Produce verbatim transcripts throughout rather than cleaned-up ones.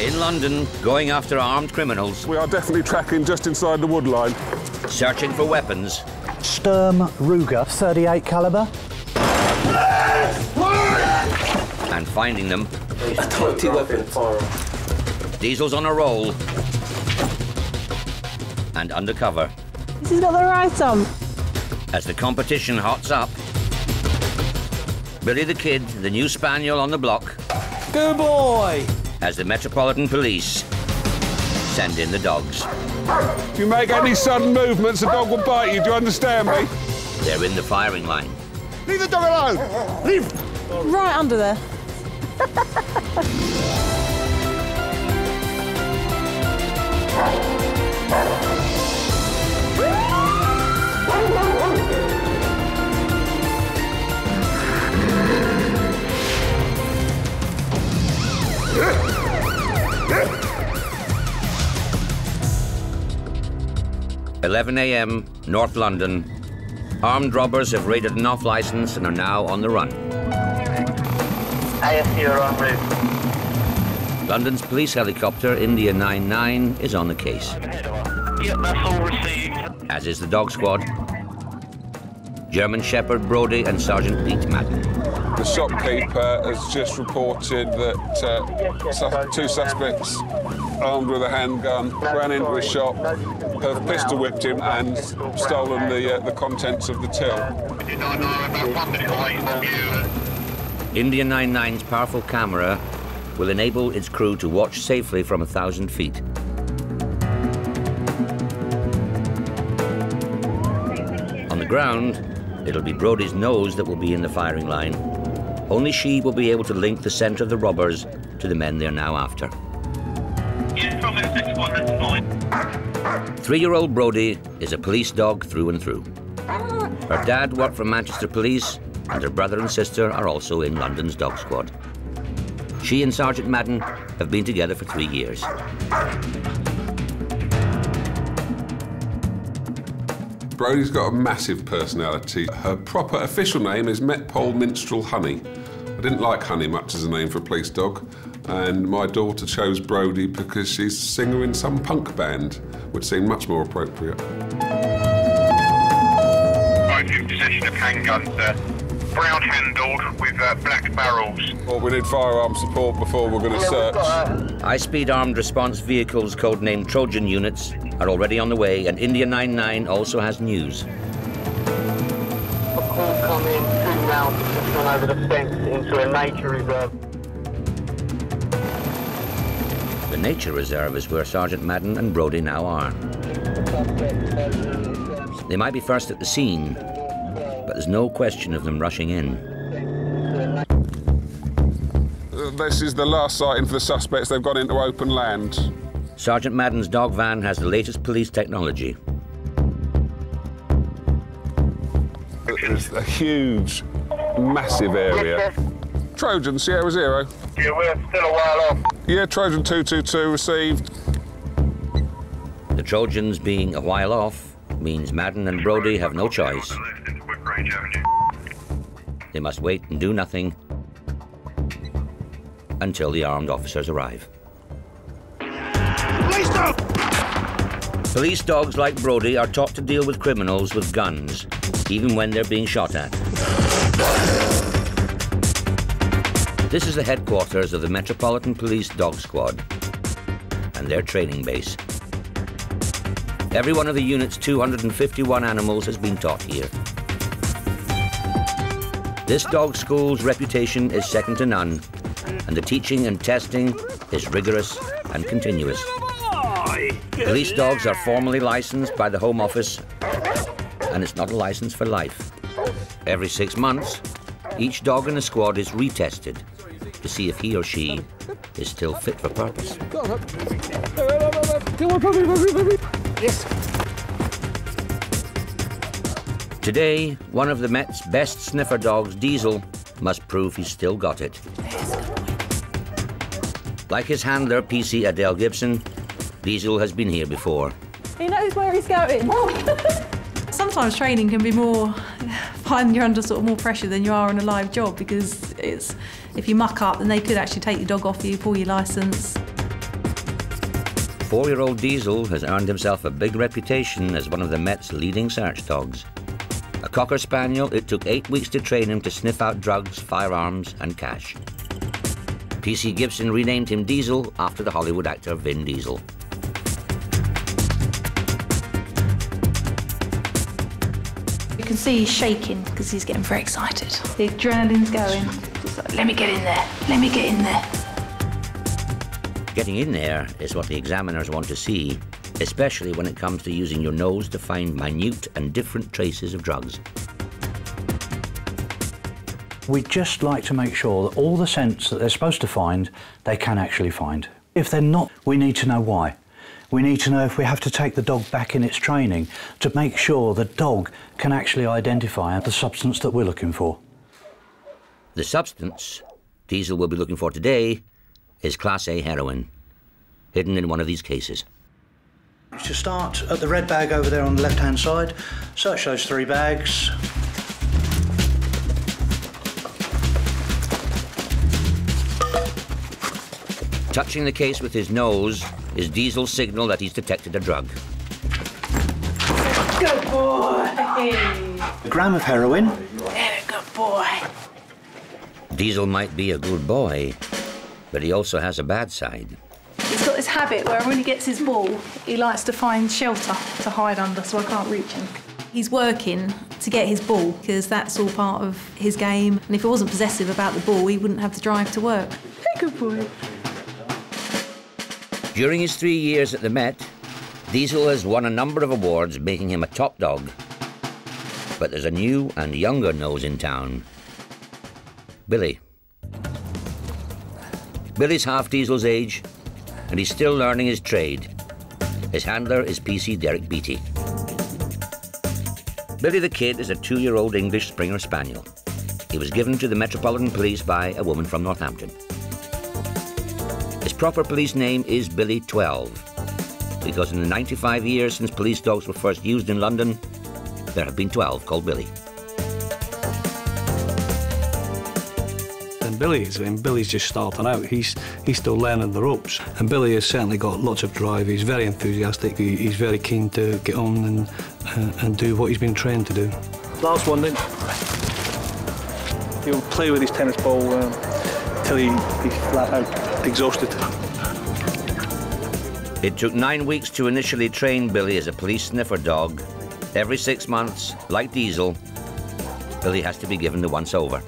In London, going after armed criminals. We are definitely tracking just inside the wood line. Searching for weapons. Sturm Ruger, thirty-eight caliber. And finding them. Authority weapon. Diesel's on a roll. And undercover. This has got the right on. As the competition hots up, Billy the Kid, the new spaniel on the block. Good boy! As the Metropolitan Police send in the dogs. If you make any sudden movements, the dog will bite you, do you understand me? They're in the firing line. Leave the dog alone! Leave! Right under there. eleven a m, North London. Armed robbers have raided an off-licence and are now on the run. I S C are en route. London's police helicopter, India ninety-nine, is on the case. Yep, that's all received. As is the dog squad. German Shepherd Brody and Sergeant Pete Madden. The shopkeeper has just reported that uh, su two suspects armed with a handgun ran into his shop, have pistol whipped him and stolen the, uh, the contents of the till. India ninety-nine's powerful camera will enable its crew to watch safely from a thousand feet. On the ground, it'll be Brody's nose that will be in the firing line. Only she will be able to link the centre of the robbers to the men they're now after. Three-year-old Brody is a police dog through and through. Her dad worked for Manchester Police, and her brother and sister are also in London's dog squad. She and Sergeant Madden have been together for three years. Brody's got a massive personality. Her proper official name is Metpole Minstrel Honey. I didn't like Honey much as a name for a police dog, and my daughter chose Brody because she's a singer in some punk band, which seemed much more appropriate. Right, in possession of handguns, sir. Brown handled with uh, black barrels. Well, we need firearm support before we're going to search. High-speed armed response vehicles, codenamed Trojan units, are already on the way, and India ninety-nine also has news. A call come in, two rounds just gone over the fence into a nature reserve. The nature reserve is where Sergeant Madden and Brody now are. They might be first at the scene, but there's no question of them rushing in. This is the last sighting for the suspects. They've gone into open land. Sergeant Madden's dog van has the latest police technology. It's a huge, massive area. Trojan, Sierra Zero. Yeah, we're still a while off. Yeah, Trojan two two two received. The Trojans being a while off means Madden and Brody have no choice. They must wait and do nothing until the armed officers arrive. Police dogs! Police dogs like Brody are taught to deal with criminals with guns, even when they're being shot at. This is the headquarters of the Metropolitan Police Dog Squad and their training base. Every one of the unit's two hundred fifty-one animals has been taught here. This dog school's reputation is second to none, and the teaching and testing is rigorous and continuous. Police dogs are formally licensed by the Home Office, and it's not a license for life. Every six months, each dog in the squad is retested to see if he or she is still fit for purpose. Yes. Today, one of the Met's best sniffer dogs, Diesel, must prove he's still got it. Like his handler, P C Adele Gibson, Diesel has been here before. He knows where he's going. Sometimes training can be more fun. You're under sort of more pressure than you are in a live job, because it's, if you muck up, then they could actually take your dog off you, pull your licence. four-year-old Diesel has earned himself a big reputation as one of the Met's leading search dogs. A Cocker Spaniel, it took eight weeks to train him to sniff out drugs, firearms, and cash. P C Gibson renamed him Diesel after the Hollywood actor Vin Diesel. You can see he's shaking because he's getting very excited. The adrenaline's going. Like, let me get in there, let me get in there. Getting in there is what the examiners want to see, especially when it comes to using your nose to find minute and different traces of drugs. We just like to make sure that all the scents that they're supposed to find, they can actually find. If they're not, we need to know why. We need to know if we have to take the dog back in its training to make sure the dog can actually identify the substance that we're looking for. The substance Diesel will be looking for today is Class A heroin, hidden in one of these cases. To start at the red bag over there on the left-hand side, search those three bags. Touching the case with his nose is Diesel's signal that he's detected a drug. Good boy! A gram of heroin. Very good boy. Diesel might be a good boy, but he also has a bad side. He's got this habit where when he gets his ball, he likes to find shelter to hide under, so I can't reach him. He's working to get his ball, because that's all part of his game, and if he wasn't possessive about the ball, he wouldn't have the drive to work. Hey, good boy. During his three years at the Met, Diesel has won a number of awards, making him a top dog. But there's a new and younger nose in town. Billy. Billy's half Diesel's age, and he's still learning his trade. His handler is P C Derek Beattie. Billy the Kid is a two-year-old English Springer Spaniel. He was given to the Metropolitan Police by a woman from Northampton. His proper police name is Billy twelve, because in the ninety-five years since police dogs were first used in London, there have been twelve called Billy. Billy's and Billy's just starting out. He's he's still learning the ropes. And Billy has certainly got lots of drive. He's very enthusiastic. He, he's very keen to get on and uh, and do what he's been trained to do. Last one then. He'll play with his tennis ball um, till he, he's flat out exhausted. It took nine weeks to initially train Billy as a police sniffer dog. Every six months, like Diesel, Billy has to be given the once-over.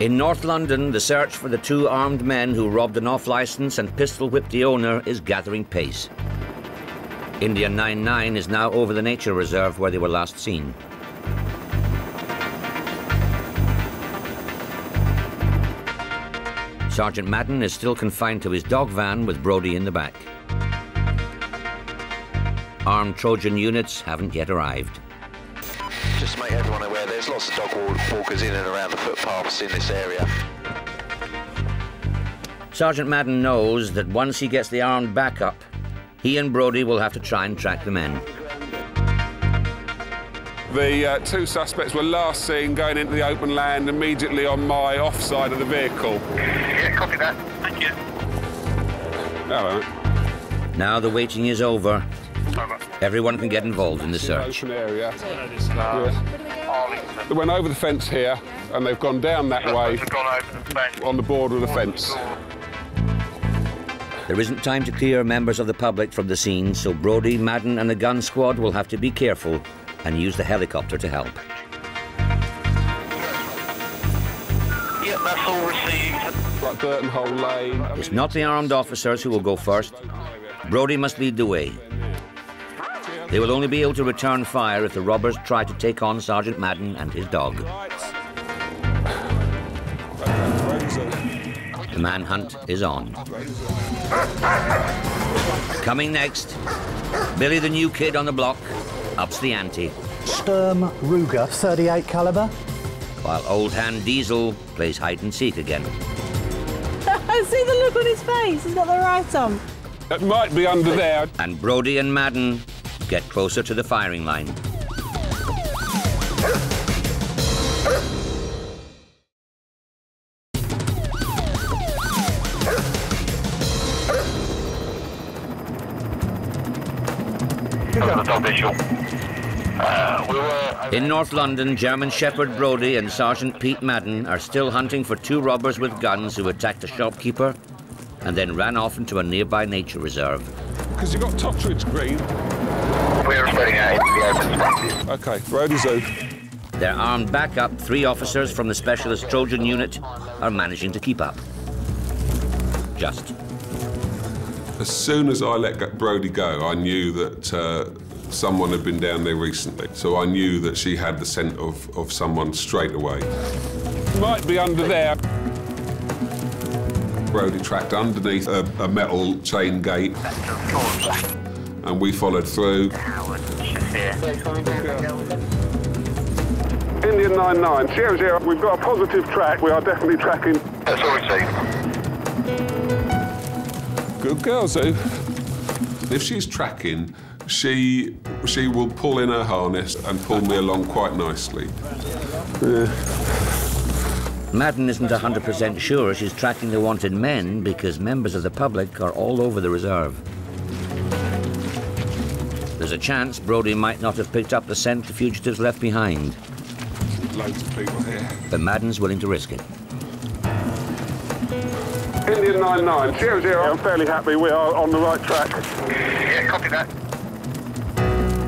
In North London, the search for the two armed men who robbed an off-licence and pistol-whipped the owner is gathering pace. India ninety-nine is now over the nature reserve where they were last seen. Sergeant Madden is still confined to his dog van with Brodie in the back. Armed Trojan units haven't yet arrived. Just to make everyone aware, there's lots of dog walkers in and around the footpaths in this area. Sergeant Madden knows that once he gets the armed backup, he and Brodie will have to try and track the men. The uh, two suspects were last seen going into the open land immediately on my offside of the vehicle. Yeah, copy that. Thank you. All right. Now the waiting is over. Everyone can get involved in the search. They went over the fence here, and they've gone down that way on the border of the fence. There isn't time to clear members of the public from the scene, so Brodie, Madden and the gun squad will have to be careful and use the helicopter to help. Yep, that's all received. Like Burton Hole Lane. It's not the armed officers who will go first. Brodie must lead the way. They will only be able to return fire if the robbers try to take on Sergeant Madden and his dog. The manhunt is on. Coming next, Billy the new kid on the block ups the ante. Sturm Ruger, thirty-eight caliber. While old hand Diesel plays hide and seek again. See the look on his face, he's got the right on. It might be under there. And Brodie and Madden get closer to the firing line. In North London, German Shepherd Brodie and Sergeant Pete Madden are still hunting for two robbers with guns who attacked a shopkeeper and then ran off into a nearby nature reserve. Because you've got Tottridge Green. We're spreading out into the open space. OK, road is open. Their armed backup, three officers from the specialist Trojan unit, are managing to keep up. Just. As soon as I let Brodie go, I knew that uh, someone had been down there recently. So I knew that she had the scent of, of someone straight away. Might be under there. Brodie tracked underneath a, a metal chain gate. And we followed through. India ninety-nine, zero, zero. We've got a positive track. We are definitely tracking. That's all we see. Good girl, Sue. If she's tracking, she she will pull in her harness and pull me along quite nicely. Yeah. Madden isn't one hundred percent sure she's tracking the wanted men because members of the public are all over the reserve. There's a chance Brodie might not have picked up the scent the fugitives left behind. Loads of people here. But Madden's willing to risk it. India ninety-nine, zero, zero. I'm fairly happy we are on the right track. Yeah, copy that.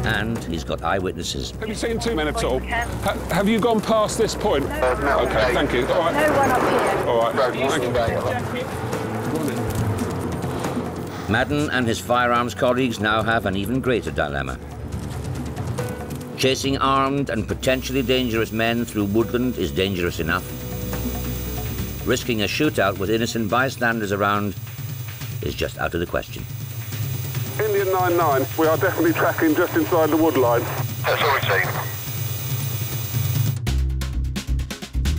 And he's got eyewitnesses. Have you seen two men at all? Ha have you gone past this point? Uh, no. OK, thank you. All right. No one up here. All right. Road, thank you. Madden and his firearms colleagues now have an even greater dilemma. Chasing armed and potentially dangerous men through woodland is dangerous enough. Risking a shootout with innocent bystanders around is just out of the question. Indian ninety-nine, we are definitely tracking just inside the wood line. That's all we've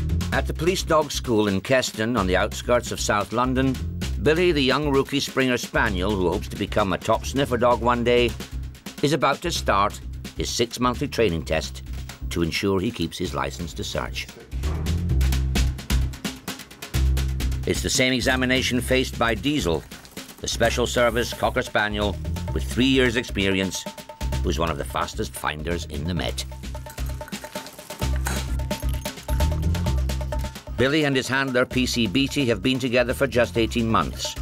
seen. At the police dog school in Keston, on the outskirts of South London, Billy, the young rookie Springer Spaniel, who hopes to become a top sniffer dog one day, is about to start his six-monthly training test to ensure he keeps his licence to search. It's the same examination faced by Diesel, the Special Service Cocker Spaniel with three years' experience, who's one of the fastest finders in the Met. Billy and his handler, P C Beattie, have been together for just eighteen months.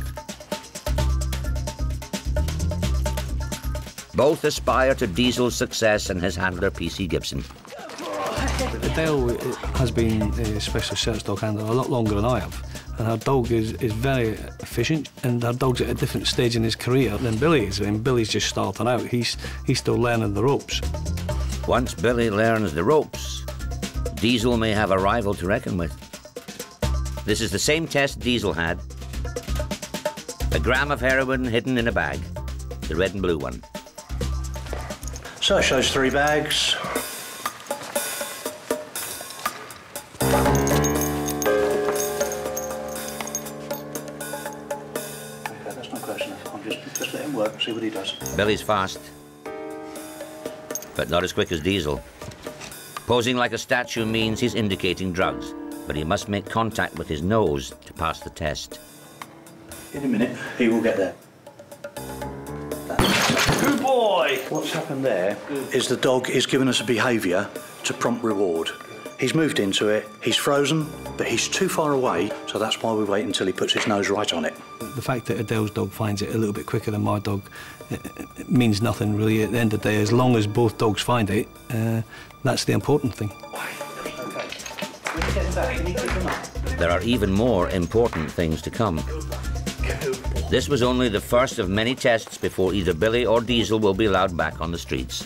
Both aspire to Diesel's success and his handler, P C Gibson. Dale has been a special search dog handler a lot longer than I have. And her dog is, is very efficient, and her dog's at a different stage in his career than Billy is. I mean, Billy's just starting out. He's, he's still learning the ropes. Once Billy learns the ropes, Diesel may have a rival to reckon with. This is the same test Diesel had. A gram of heroin hidden in a bag, the red and blue one. Search those three bags. See what he does. Billy's fast, but not as quick as Diesel. Posing like a statue means he's indicating drugs, but he must make contact with his nose to pass the test. In a minute, he will get there. Good boy! What's happened there is the dog is giving us a behaviour to prompt reward. He's moved into it, he's frozen, but he's too far away, so that's why we wait until he puts his nose right on it. The fact that Adele's dog finds it a little bit quicker than my dog, it, it means nothing really at the end of the day. As long as both dogs find it, uh, that's the important thing. There are even more important things to come. This was only the first of many tests before either Billy or Diesel will be allowed back on the streets.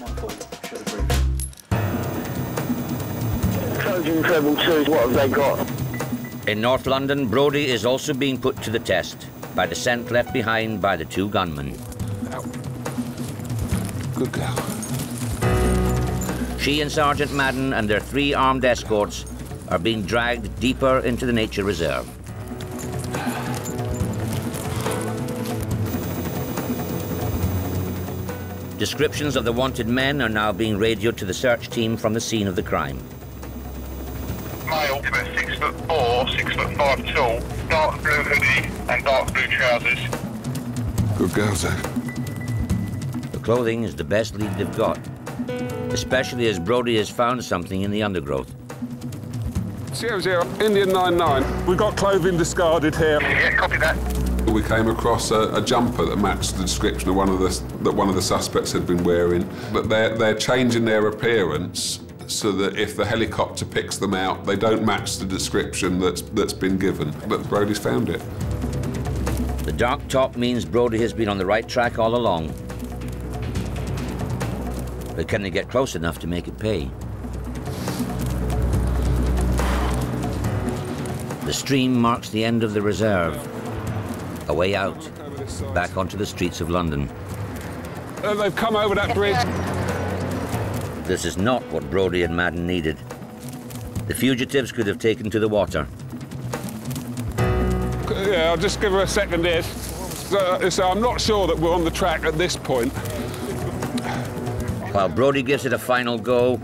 What have they got? In North London, Brodie is also being put to the test by the scent left behind by the two gunmen. Ow. Good girl. She and Sergeant Madden and their three armed escorts are being dragged deeper into the nature reserve. Descriptions of the wanted men are now being radioed to the search team from the scene of the crime. Male, about six foot four, six foot five tall, dark blue hoodie and dark blue trousers. Good girl, sir. clothing is the best lead they've got, especially as Brody has found something in the undergrowth. C O zero, India ninety-nine. We've got clothing discarded here. Yeah, copy that. We came across a, a jumper that matched the description of one of the, that one of the suspects had been wearing. But they're, they're changing their appearance so that if the helicopter picks them out, they don't match the description that's, that's been given. But Brody's found it. The dark top means Brody has been on the right track all along. But can they get close enough to make it pay? The stream marks the end of the reserve. A way out, back onto the streets of London. Uh, they've come over that bridge. This is not what Brody and Madden needed. The fugitives could have taken to the water. Yeah, I'll just give her a second here. So, so I'm not sure that we're on the track at this point. While Brody gives it a final go,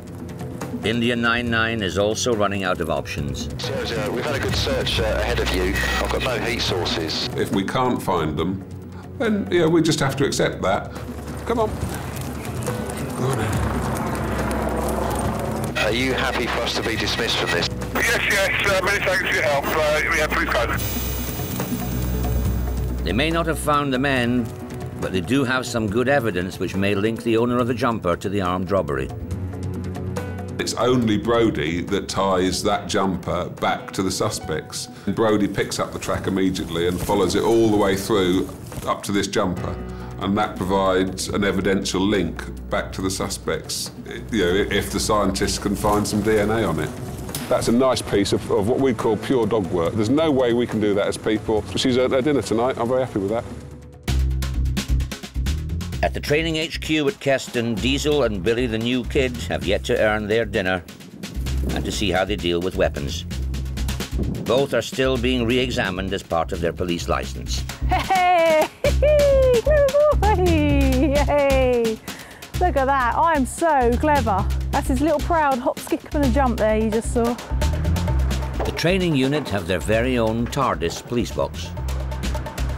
India ninety-nine is also running out of options. Sergio, we've had a good search uh, ahead of you. I've got no heat sources. If we can't find them, then yeah, we just have to accept that. Come on. Good. Are you happy for us to be dismissed from this? Yes, yes. Uh, many thanks for your help. Uh, we have three guys. They may not have found the men, but they do have some good evidence which may link the owner of the jumper to the armed robbery. It's only Brody that ties that jumper back to the suspects. Brody picks up the track immediately and follows it all the way through up to this jumper, and that provides an evidential link back to the suspects, you know, if the scientists can find some D N A on it. That's a nice piece of, of what we call pure dog work. There's no way we can do that as people. She's at her dinner tonight. I'm very happy with that. At the training H Q at Keston, Diesel and Billy the New Kid have yet to earn their dinner and to see how they deal with weapons. Both are still being re-examined as part of their police license. Hey, good boy! Hey, look at that, I am so clever. That's his little proud hop, skip and a jump there you just saw. The training unit have their very own TARDIS police box.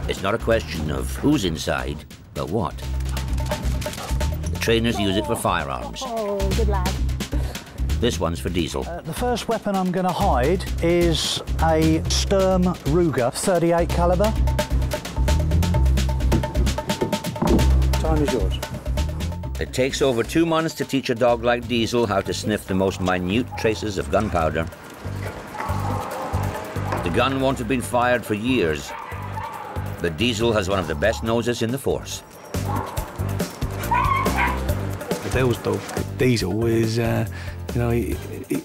It's not a question of who's inside, but what. Trainers use it for firearms. Oh, good lad. This one's for Diesel. Uh, the first weapon I'm going to hide is a Sturm Ruger thirty-eight caliber. Time is yours. It takes over two months to teach a dog like Diesel how to sniff the most minute traces of gunpowder. The gun won't have been fired for years, but Diesel has one of the best noses in the force. Dale's dog, Diesel, is, uh, you know, he,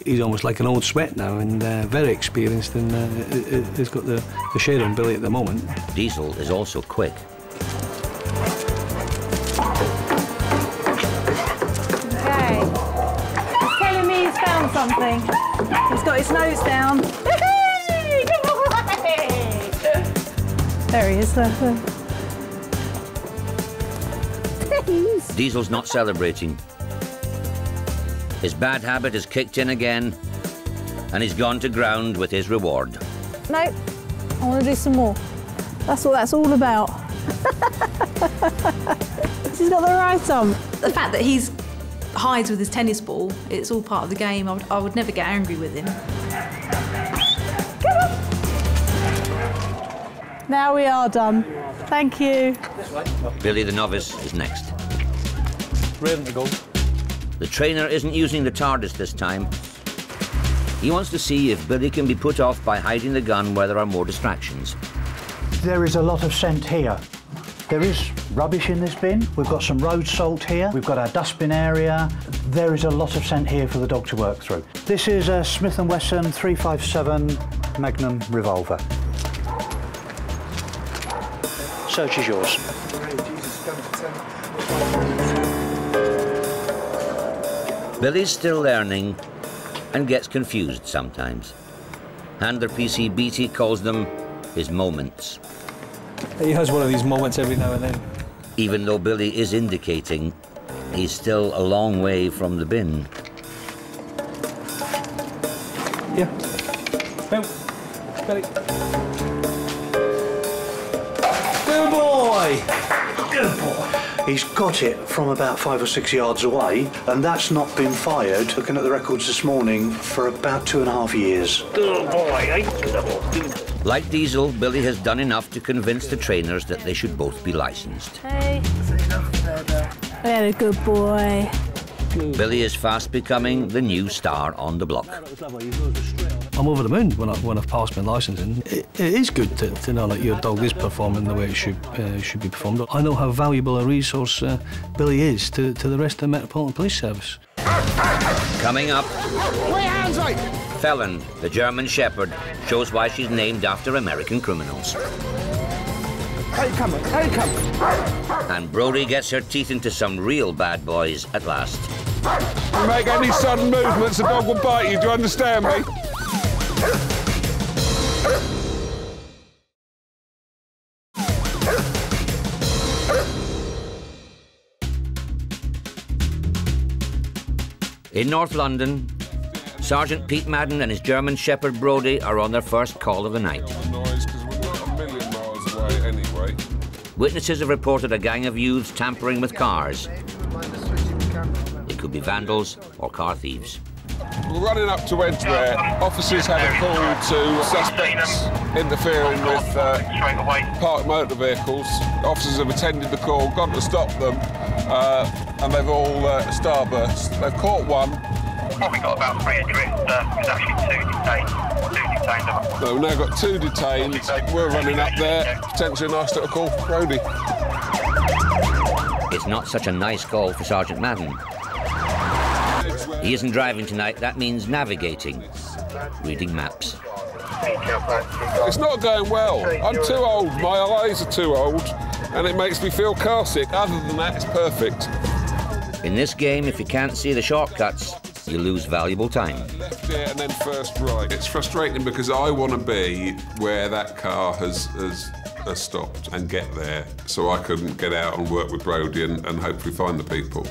he's almost like an old sweat now and uh, very experienced, and uh, he's got the, the share on Billy at the moment. Diesel is also quick. Okay. He's telling me he's found something. He's got his nose down. Good boy! There he is, there. Diesel's not celebrating. His bad habit has kicked in again, and he's gone to ground with his reward. Nope, I want to do some more. That's what that's all about. He's got the right on. The fact that he hides with his tennis ball, it's all part of the game. I would, I would never get angry with him. Come on. Now we are done. Thank you. Billy the novice is next. The trainer isn't using the TARDIS this time. He wants to see if Billy can be put off by hiding the gun where there are more distractions. There is a lot of scent here. There is rubbish in this bin. We've got some road salt here. We've got our dustbin area. There is a lot of scent here for the dog to work through. This is a Smith and Wesson three five seven Magnum revolver. Search is yours. Billy's still learning and gets confused sometimes. Handler P C Beatty calls them his moments. He has one of these moments every now and then. Even though Billy is indicating, he's still a long way from the bin. Yeah. Bill. Billy. Good boy! boy! Good boy! He's got it from about five or six yards away, and that's not been fired, looking at the records this morning, for about two and a half years. Good boy! Like Diesel, Billy has done enough to convince the trainers that they should both be licensed. Hey. Very good boy. Billy is fast becoming the new star on the block. I'm over the moon when, I, when I've passed my licensing. It, it is good to, to know that your dog is performing the way it should, uh, should be performed. I know how valuable a resource uh, Billy is to, to the rest of the Metropolitan Police Service. Coming up... My hands right! Felon, the German Shepherd, shows why she's named after American criminals. Hey, come on, hey, come on. And Brody gets her teeth into some real bad boys at last. If you make any sudden movements, the dog will bite you, do you understand me? In North London, Sergeant Pete Madden and his German Shepherd Brody are on their first call of the night. Witnesses have reported a gang of youths tampering with cars. It could be vandals or car thieves. We're running up to Edgware. Yeah, officers had a call to suspects interfering with uh, parked motor vehicles. Officers have attended the call, gone to stop them, uh, and they've all uh, starburst. They've caught one. We've probably got about three adrift. Uh, there's actually two detained. Two detained. So we've now got two detained. We're running up there. Potentially a nice little call for Brody. It's not such a nice call for Sergeant Madden. He isn't driving tonight, that means navigating, reading maps. It's not going well. I'm too old, my eyes are too old, and it makes me feel carsick. Other than that, it's perfect. In this game, if you can't see the shortcuts, you lose valuable time. Left here and then first right. It's frustrating because I want to be where that car has, has, has stopped and get there, so I can get out and work with Brody and, and hopefully find the people.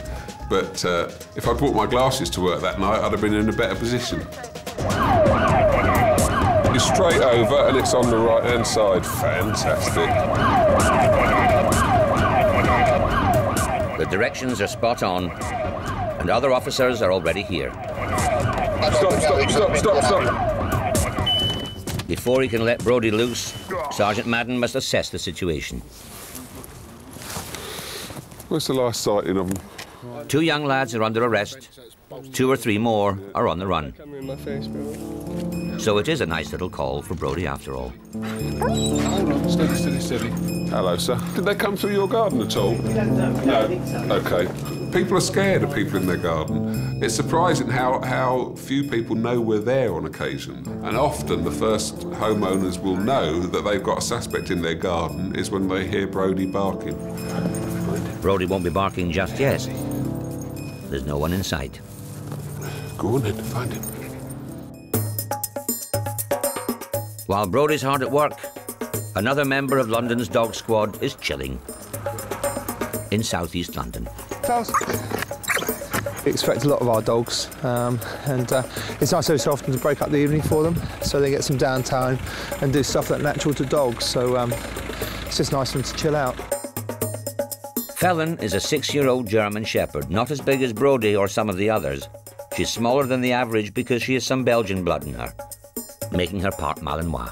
But uh, if I brought my glasses to work that night, I'd have been in a better position. You're straight over and it's on the right-hand side. Fantastic. The directions are spot on, and other officers are already here. Stop, stop, stop, stop, stop. Before he can let Brody loose, Sergeant Madden must assess the situation. Where's the last sighting of them? Two young lads are under arrest. Two or three more are on the run. So it is a nice little call for Brody after all. Steady, steady, steady. Hello, sir. Did they come through your garden at all? No. OK. People are scared of people in their garden. It's surprising how, how few people know we're there on occasion. And often the first homeowners will know that they've got a suspect in their garden is when they hear Brody barking. Brody won't be barking just yet. There's no one in sight. Go on then, find him. While Brody's hard at work, another member of London's dog squad is chilling in southeast London. We expect a lot of our dogs, um, and uh, it's nice every so often to break up the evening for them, so they get some downtime and do stuff that's natural to dogs. So um, it's just nice for them to chill out. Felon is a six-year-old German Shepherd, not as big as Brody or some of the others. She's smaller than the average because she has some Belgian blood in her, making her part Malinois.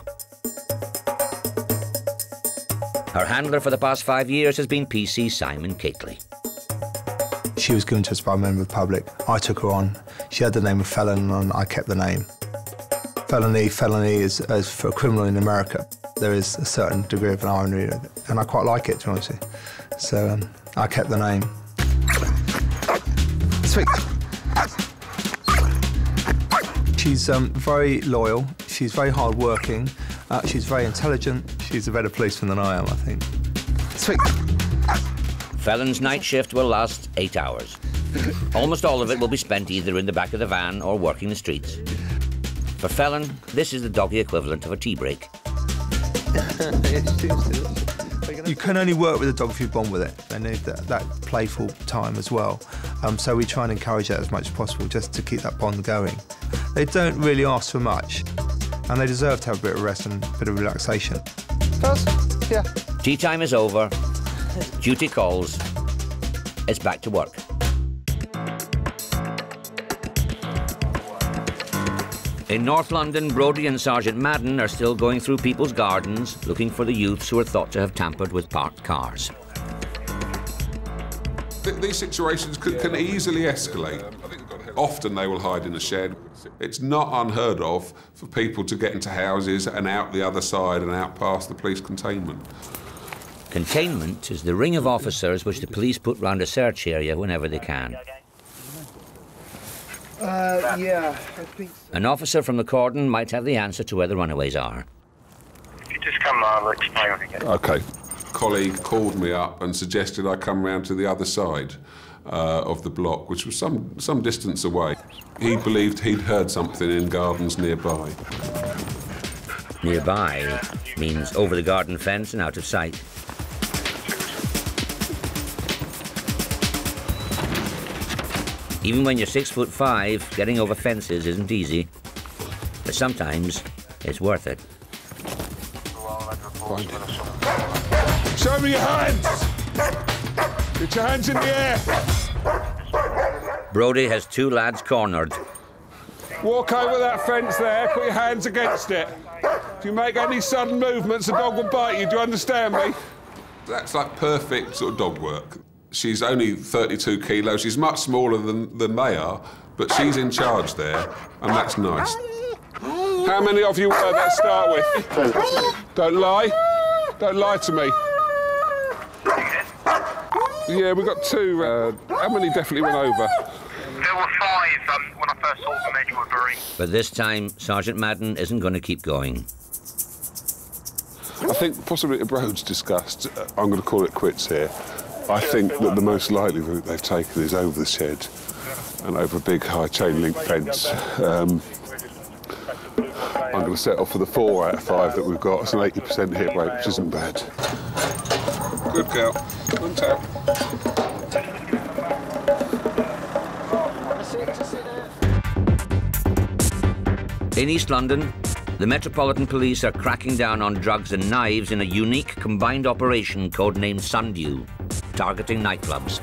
Her handler for the past five years has been P C Simon Cately. She was given to us by a member of the public. I took her on. She had the name of Felon and I kept the name. Felony, felony is, is for a criminal in America. There is a certain degree of an irony, and I quite like it, to be honest with you. So um, I kept the name. Sweet. She's um, very loyal, she's very hard-working, uh, she's very intelligent. She's a better policeman than I am, I think. Sweet. Felon's night shift will last eight hours. Almost all of it will be spent either in the back of the van or working the streets. For Felon, this is the doggy equivalent of a tea break. You can only work with a dog if you bond with it. They need that, that playful time as well. Um, so we try and encourage that as much as possible just to keep that bond going. They don't really ask for much, and they deserve to have a bit of rest and a bit of relaxation. Does? Yeah. Tea time is over, Duty calls. It's back to work. In North London, Brodie and Sergeant Madden are still going through people's gardens, looking for the youths who are thought to have tampered with parked cars. Th these situations can, can easily escalate. Often they will hide in a shed. It's not unheard of for people to get into houses and out the other side and out past the police containment. Containment is the ring of officers which the police put round a search area whenever they can. Uh, yeah, I think so. An officer from the cordon might have the answer to where the runaways are. If you just come, I'll explain it again. OK. A colleague called me up and suggested I come round to the other side uh, of the block, which was some, some distance away. He believed he'd heard something in gardens nearby. Nearby means over the garden fence and out of sight. Even when you're six foot five, getting over fences isn't easy. But sometimes, it's worth it. Find it. Show me your hands! Get your hands in the air! Brodie has two lads cornered. Walk over that fence there, put your hands against it. If you make any sudden movements, the dog will bite you, do you understand me? That's like perfect sort of dog work. She's only thirty-two kilos. She's much smaller than, than they are, but she's in charge there, and that's nice. How many of you were there to start with? Don't lie. Don't lie to me. Yeah, we got two. Uh, how many definitely went over? There were five um, when I first saw them, they were brewing. But this time, Sergeant Madden isn't going to keep going. I think possibly the road's discussed. I'm going to call it quits here. I think that the most likely route they've taken is over the shed and over a big high chain link fence. Um, I'm going to set off for the four out of five that we've got. It's an eighty percent hit rate, which isn't bad. Good girl. One tap. In East London, the Metropolitan Police are cracking down on drugs and knives in a unique combined operation codenamed Sundew, targeting nightclubs.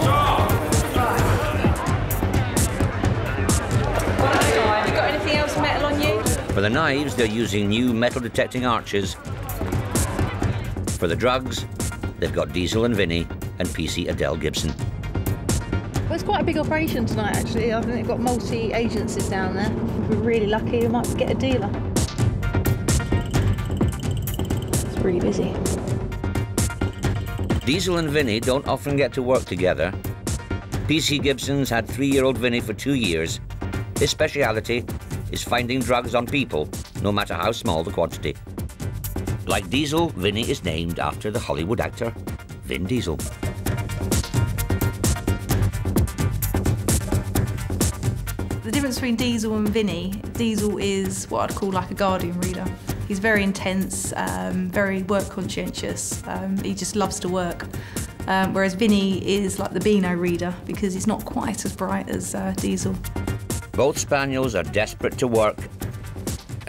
You got anything else metal on you? For the knives, they're using new metal-detecting arches. For the drugs, they've got Diesel and Vinny and P C Adele Gibson. Well, it's quite a big operation tonight, actually. I think they've got multi-agencies down there. If we're really lucky, we might get a dealer. It's really busy. Diesel and Vinny don't often get to work together. P C Gibson's had three-year-old Vinny for two years. His speciality is finding drugs on people, no matter how small the quantity. Like Diesel, Vinny is named after the Hollywood actor Vin Diesel. The difference between Diesel and Vinny, Diesel is what I'd call like a Guardian reader. He's very intense, um, very work-conscientious. Um, he just loves to work. Um, whereas Vinny is like the Beano reader because he's not quite as bright as uh, Diesel. Both spaniels are desperate to work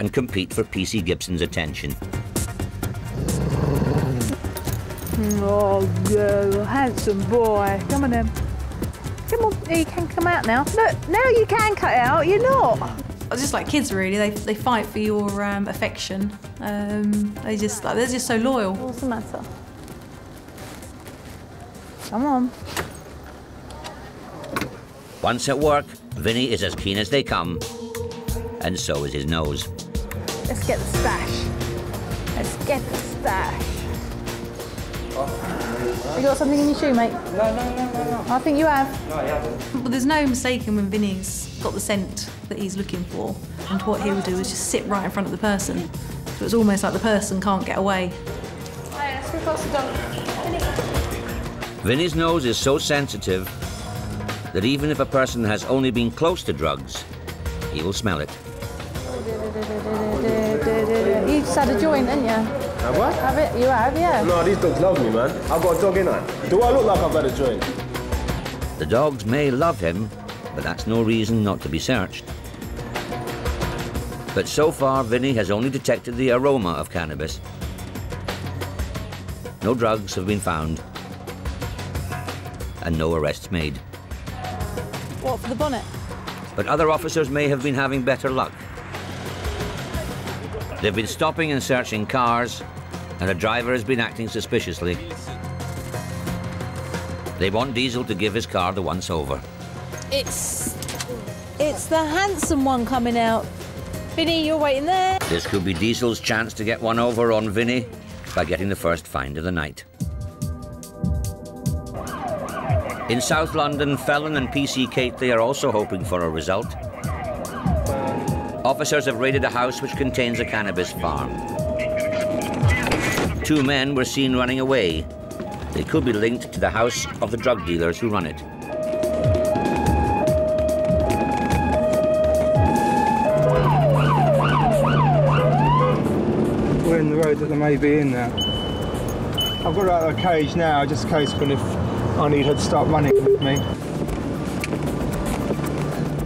and compete for P C Gibson's attention. Oh, you handsome boy. Come on then. Come on, you can come out now. Look, now you can cut out, you're not. Just like kids, really, they they fight for your um, affection. Um, they just like they're just so loyal. What's the matter? Come on. Once at work, Vinny is as keen as they come, and so is his nose. Let's get the stash. Let's get the stash. Have you got something in your shoe, mate? No, no, no, no, no. I think you have. No, I haven't. But there's no mistaking when Vinny's got the scent that he's looking for. And what he'll do is just sit right in front of the person. So it's almost like the person can't get away. Hey, let's go across the dog. Vinny. Vinny's nose is so sensitive that even if a person has only been close to drugs, he will smell it. You just had a joint, didn't you? Have I? Have it? You have, yeah. No, these dogs love me, man. I've got a dog in it. Do I look like I've had a joint? The dogs may love him, but that's no reason not to be searched. But so far, Vinny has only detected the aroma of cannabis. No drugs have been found and no arrests made. What, for the bonnet? But other officers may have been having better luck. They've been stopping and searching cars, and a driver has been acting suspiciously. They want Diesel to give his car the once-over. It's... it's the handsome one coming out. Vinny, you're waiting there. This could be Diesel's chance to get one over on Vinny by getting the first find of the night. In South London, Felon and P C Cately are also hoping for a result. Officers have raided a house which contains a cannabis farm. Two men were seen running away. They could be linked to the house of the drug dealers who run it. We're in the road that they may be in now. I've got her out of a cage now, just in case when if I need her to start running with me.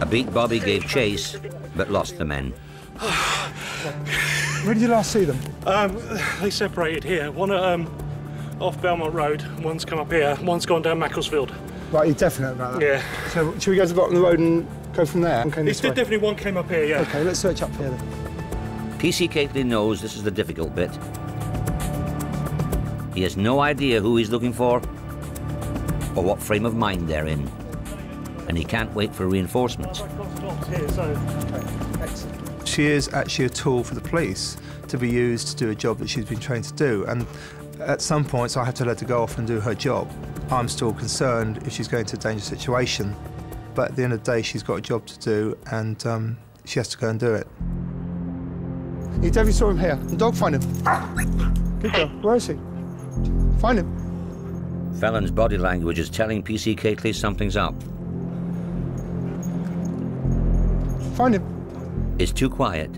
A beat Bobby gave chase, but lost the men. Where did you last see them? Um, they separated here. One at, um, off Belmont Road, one's come up here, one's gone down Macclesfield. Right, you're definite about that? Yeah. So should we go to the bottom of the road and go from there? It's definitely one came up here, yeah. OK, let's search up here then. P C Cately knows this is the difficult bit. He has no idea who he's looking for or what frame of mind they're in. And he can't wait for reinforcements. She is actually a tool for the police to be used to do a job that she's been trained to do. And at some points, I have to let her go off and do her job. I'm still concerned if she's going to a dangerous situation. But at the end of the day, she's got a job to do, and um, she has to go and do it. You definitely saw him here. The dog, find him. Good girl. Where is he? Find him. Felon's body language is telling P C Cately something's up. Find him. It's too quiet.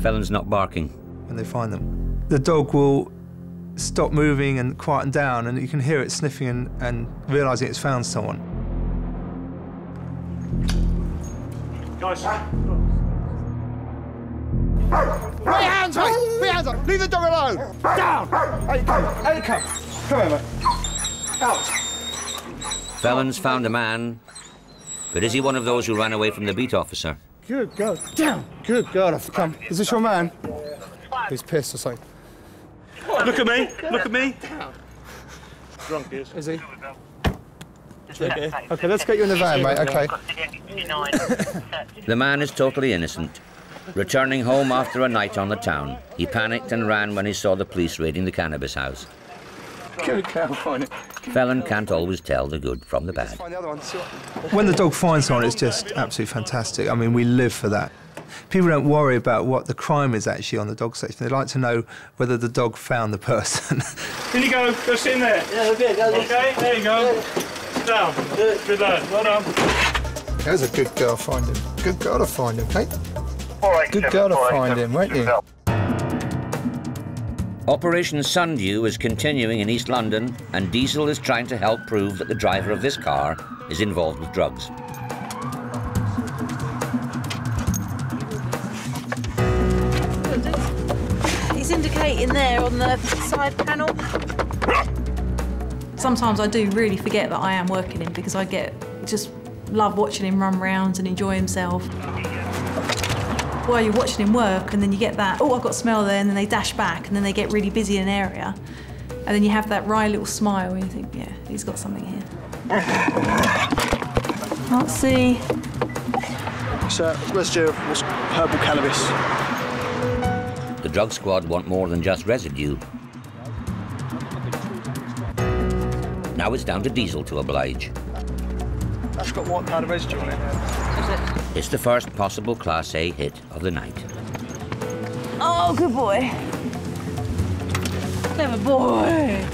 Felon's not barking. When they find them, the dog will stop moving and quieten down, and you can hear it sniffing and, and realising it's found someone. Guys. Put your hands up! Put your hands up! Leave the dog alone! Down! Out you come! Out you come! Come over. Out! Felon's found a man, but is he one of those who ran away from the beat officer? Good God. Down! Good God, I've come. Is this your man? He's pissed or something. Look at me! Look at me! Drunk, he is. Is he? Okay. OK, let's get you in the van, mate, OK. The man is totally innocent. Returning home after a night on the town, he panicked and ran when he saw the police raiding the cannabis house. Good cow, find it. Felon can't always tell the good from the bad. When the dog finds someone, it's just absolutely fantastic. I mean, we live for that. People don't worry about what the crime is actually on the dog section. They like to know whether the dog found the person. In you go. Go sit in there. Yeah, okay, go. OK, there you go. Sit down. Good lad. Well done. There's a good girl, find him. Good girl to find him, Kate. Good girl to find him, won't you? Operation Sundew is continuing in East London, and Diesel is trying to help prove that the driver of this car is involved with drugs. Indicating there on the side panel. Sometimes I do really forget that I am working him because I get just love watching him run round and enjoy himself. While you're watching him work and then you get that, oh, I've got smell there, and then they dash back and then they get really busy in an area. And then you have that wry little smile and you think, yeah, he's got something here. Can't see. So, residue of herbal cannabis. The drug squad want more than just residue. Now it's down to Diesel to oblige. That's got white powder residue on it. It's the first possible Class A hit of the night. Oh, good boy. Clever boy.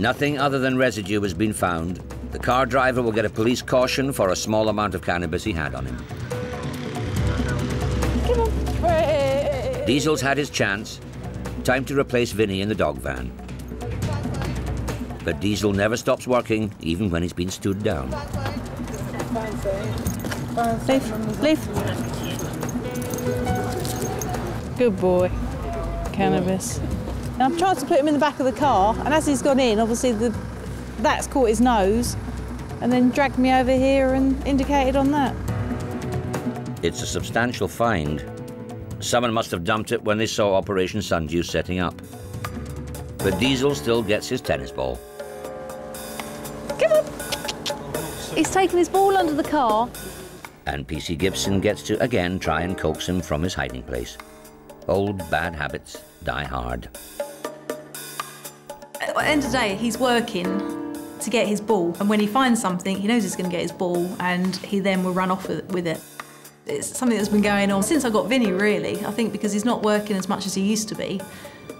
Nothing other than residue has been found. The car driver will get a police caution for a small amount of cannabis he had on him. Come on. Diesel's had his chance. Time to replace Vinny in the dog van. But Diesel never stops working, even when he's been stood down. Leave, leave. Good boy. Cannabis. And I've tried to put him in the back of the car, and as he's gone in, obviously the, that's caught his nose, and then dragged me over here and indicated on that. It's a substantial find. Someone must have dumped it when they saw Operation Sundew setting up. But Diesel still gets his tennis ball. Come on! He's taken his ball under the car. And P C Gibson gets to again try and coax him from his hiding place. Old bad habits die hard. At the end of the day, he's working to get his ball, and when he finds something, he knows he's going to get his ball, and he then will run off with it. It's something that's been going on since I got Vinny, really, I think, because he's not working as much as he used to be.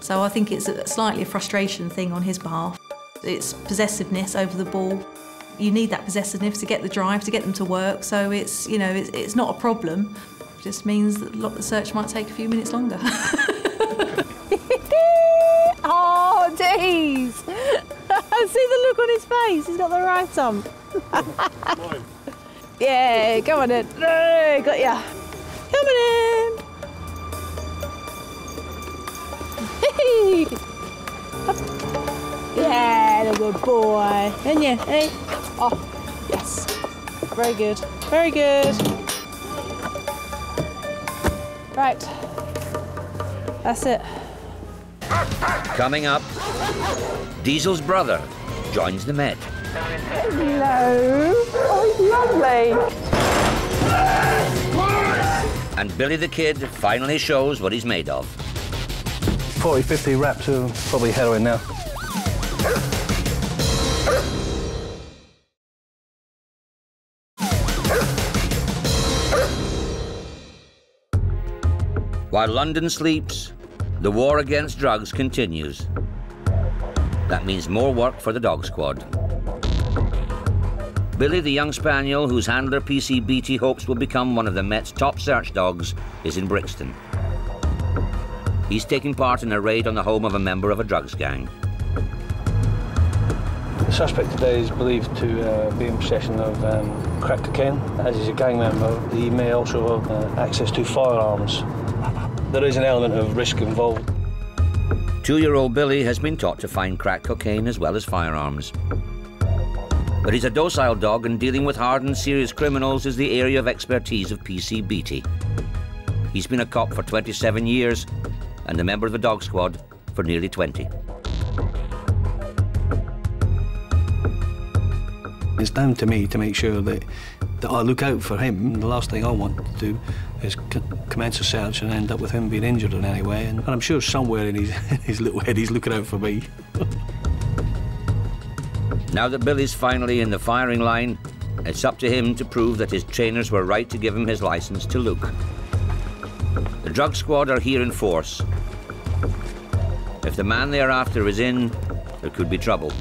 So I think it's a slightly frustration thing on his behalf. It's possessiveness over the ball. You need that possessiveness to get the drive, to get them to work, so it's, you know, it's, it's not a problem. It just means that the search might take a few minutes longer. Oh, jeez! See the look on his face, he's got the right arm. Yeah, go on then. No, got ya. Coming in! Yeah, the good boy. And yeah, hey. Oh, yes. Very good, very good. Right, that's it. Coming up, Diesel's brother joins the Met. Hello. Oh, lovely. And Billy the Kid finally shows what he's made of. forty, fifty wraps of probably heroin now. While London sleeps, the war against drugs continues. That means more work for the dog squad. Billy, the young spaniel, whose handler P C Beattie hopes will become one of the Met's top search dogs, is in Brixton. He's taking part in a raid on the home of a member of a drugs gang. The suspect today is believed to uh, be in possession of um, crack cocaine. As he's a gang member, he may also have uh, access to firearms. There is an element of risk involved. Two-year-old Billy has been taught to find crack cocaine as well as firearms. But he's a docile dog, and dealing with hardened serious criminals is the area of expertise of P C Beattie. He's been a cop for twenty-seven years and a member of the dog squad for nearly twenty. It's down to me to make sure that, that I look out for him. The last thing I want to do is commence a search and end up with him being injured in any way. And, and I'm sure somewhere in his, his little head he's looking out for me. Now that Billy's finally in the firing line, it's up to him to prove that his trainers were right to give him his license to look. The drug squad are here in force. If the man they are after is in, there could be trouble.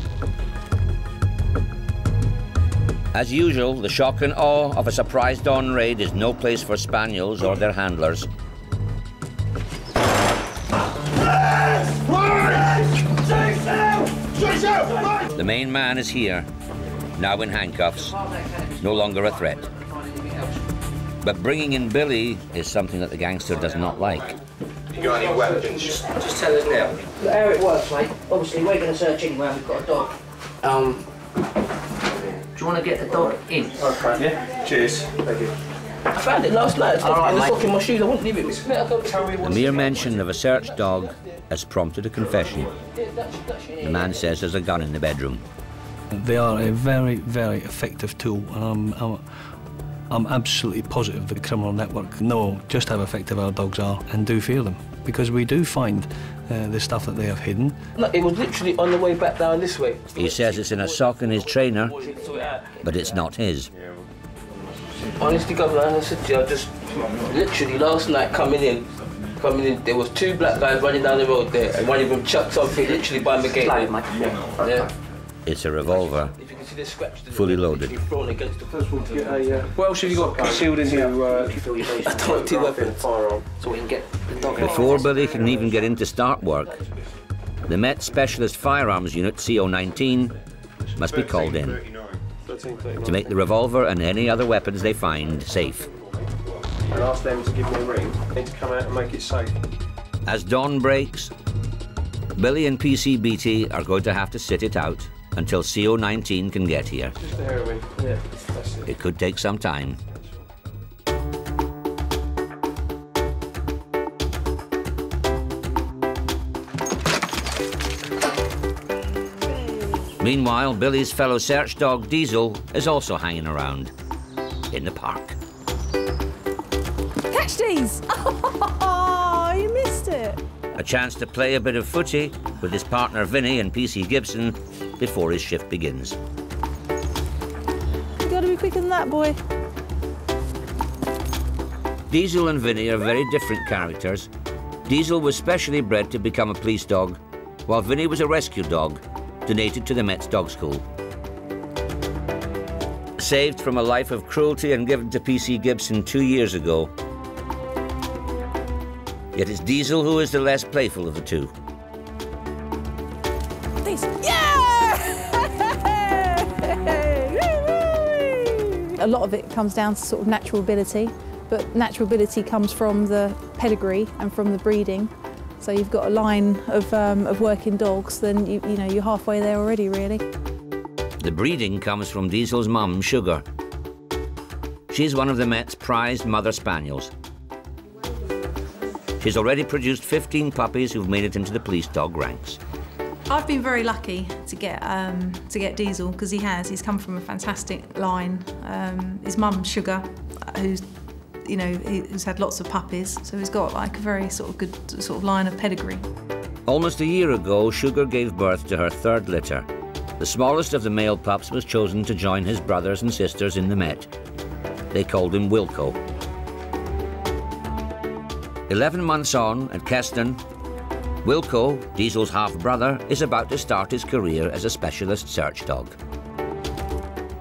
As usual, the shock and awe of a surprise dawn raid is no place for spaniels or their handlers. The main man is here, now in handcuffs, no longer a threat. But bringing in Billy is something that the gangster does not like. You got any weapons? Just, just tell us now. Look, how it works, mate. Obviously, we're going to search anywhere. We've got a dog. Um, do you want to get the dog in? Okay. Yeah. Cheers. Thank you. I found it last night. It's right, in the sock in my shoes. I wouldn't leave it. The mere mention of a search dog has prompted a confession. The man says there's a gun in the bedroom. They are a very, very effective tool, and I'm, I'm, I'm absolutely positive the criminal network know just how effective our dogs are and do fear them, because we do find uh, the stuff that they have hidden. Look, it was literally on the way back down this way. He says it's in a sock in his trainer, but it's not his. Honestly, Governor, I said to you, I just literally last night coming in, coming in, there was two black guys running down the road there, and one of them chucked something literally by the gate. Yeah. It's a revolver, fully loaded. What else have you got concealed in here? I don't do weapons. Before Billy can even get in to start work, the Met Specialist Firearms Unit, C O nineteen, must be called in to make the revolver and any other weapons they find safe. And ask them to give me a ring. They need to come out and make it safe. As dawn breaks, Billy and P C B T are going to have to sit it out until C O nineteen can get here. Just the heroin. Yeah, that's it. It could take some time. Meanwhile, Billy's fellow search dog, Diesel, is also hanging around in the park. Catch these! Oh, you missed it! A chance to play a bit of footy with his partner, Vinny, and P C Gibson before his shift begins. You gotta be quicker than that, boy. Diesel and Vinny are very different characters. Diesel was specially bred to become a police dog, while Vinny was a rescue dog, donated to the Met's dog school. Saved from a life of cruelty and given to P C Gibson two years ago. Yet it's Diesel who is the less playful of the two. These. Yeah! A lot of it comes down to sort of natural ability, but natural ability comes from the pedigree and from the breeding. So you've got a line of, um, of working dogs, then you, you know, you're halfway there already, really. The breeding comes from Diesel's mum, Sugar. She's one of the Met's prized mother spaniels. She's already produced fifteen puppies who've made it into the police dog ranks. I've been very lucky to get, um, to get Diesel, because he has. He's come from a fantastic line. Um, his mum, Sugar, who's you know, he's had lots of puppies, so he's got like a very sort of good sort of line of pedigree. Almost a year ago, Sugar gave birth to her third litter. The smallest of the male pups was chosen to join his brothers and sisters in the Met. They called him Wilco. Eleven months on, at Keston, Wilco, Diesel's half-brother, is about to start his career as a specialist search dog.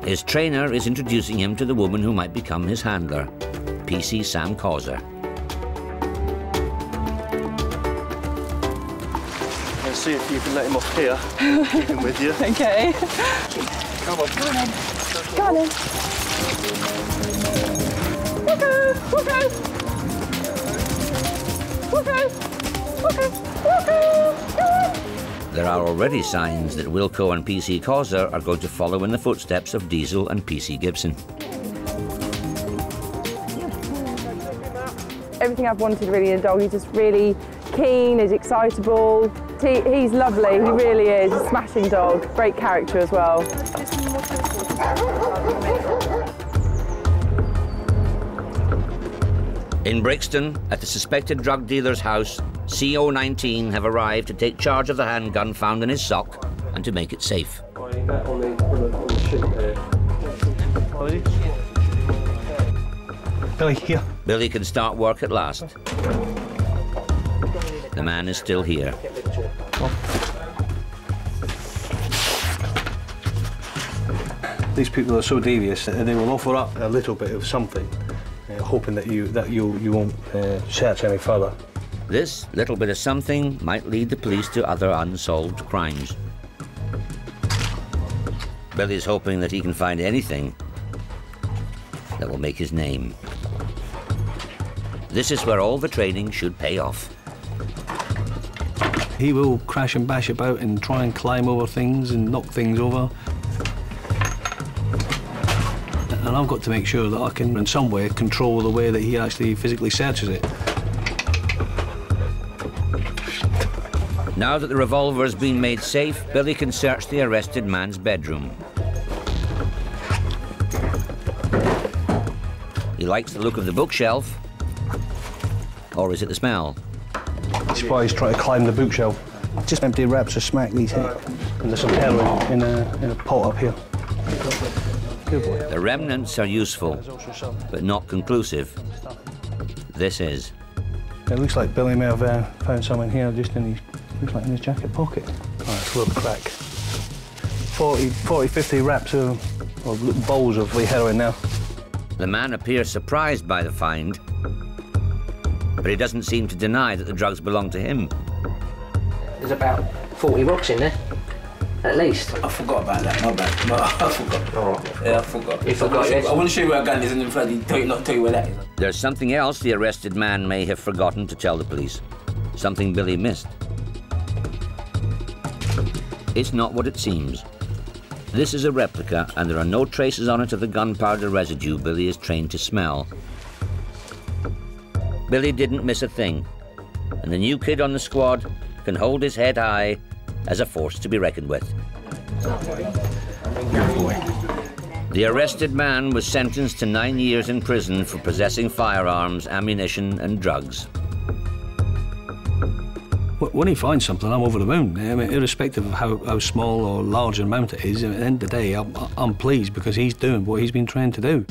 His trainer is introducing him to the woman who might become his handler, P C Sam Causer. Let's see if you can let him off here. Keep him with you. Okay. Come on. Come on in. Come on in. We'll go. We'll go. We'll go. We'll go. We'll go. Come on. There are already signs that Wilco and P C Causer are going to follow in the footsteps of Diesel and P C Gibson. Everything I've wanted really in a dog. He's just really keen, he's excitable. He, he's lovely, he really is. A smashing dog, great character as well. In Brixton, at the suspected drug dealer's house, C O nineteen have arrived to take charge of the handgun found in his sock and to make it safe. Billy, here. Billy can start work at last. The man is still here. These people are so devious, and they will offer up a little bit of something, uh, hoping that you that you you won't uh, search any further. This little bit of something might lead the police to other unsolved crimes. Billy's hoping that he can find anything that will make his name. This is where all the training should pay off. He will crash and bash about and try and climb over things and knock things over. And I've got to make sure that I can, in some way, control the way that he actually physically searches it. Now that the revolver has been made safe, Billy can search the arrested man's bedroom. He likes the look of the bookshelf. Or is it the smell? Spies try to climb the bookshelf. Just empty wraps of smack these here. And there's some heroin in a, in a pot up here. Good boy. The remnants are useful, but not conclusive. This is. It looks like Billy may have uh, found some in here, just in his, looks like in his jacket pocket. Oh, it's a little crack. forty, fifty wraps of, or bowls of the heroin now. The man appears surprised by the find, but he doesn't seem to deny that the drugs belong to him. There's about forty rocks in there, at least. I forgot about that, my bad. No, I forgot. Oh, yeah, I forgot. You forgot, yes. I want to show you where a gun is and then Freddy tell you, not tell you where that is. There's something else the arrested man may have forgotten to tell the police, something Billy missed. It's not what it seems. This is a replica, and there are no traces on it of the gunpowder residue Billy is trained to smell. Billy didn't miss a thing, and the new kid on the squad can hold his head high as a force to be reckoned with. Good boy. The arrested man was sentenced to nine years in prison for possessing firearms, ammunition, and drugs. When he finds something, I'm over the moon. I mean, irrespective of how, how small or large an amount it is, at the end of the day, I'm, I'm pleased because he's doing what he's been trained to do.